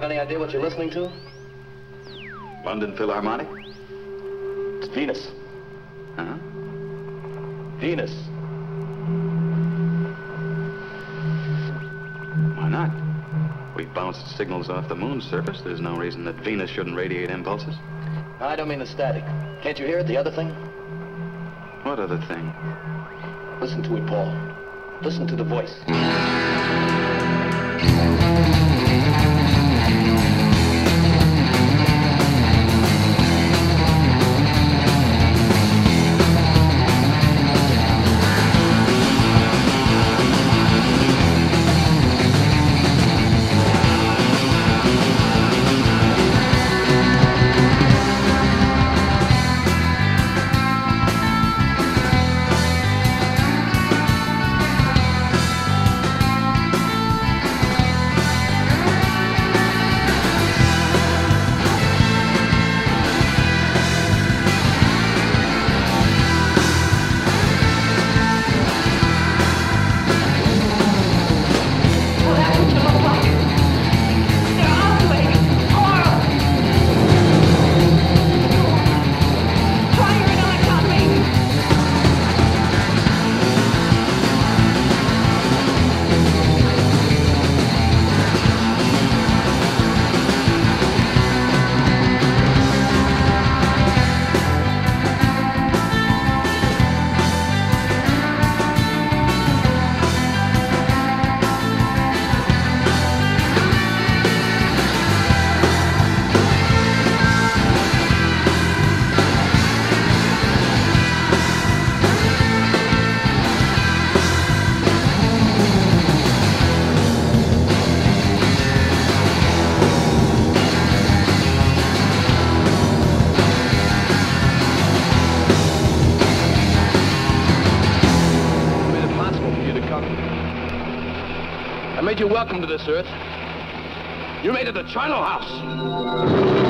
have any idea what you're listening to? London Philharmonic? It's Venus. Huh? Venus. Why not? We bounced signals off the moon's surface. There's no reason that Venus shouldn't radiate impulses. I don't mean the static. Can't you hear it, the other thing? What other thing? Listen to it, Paul. Listen to the voice. I made you welcome to this earth. You made it a charnel house.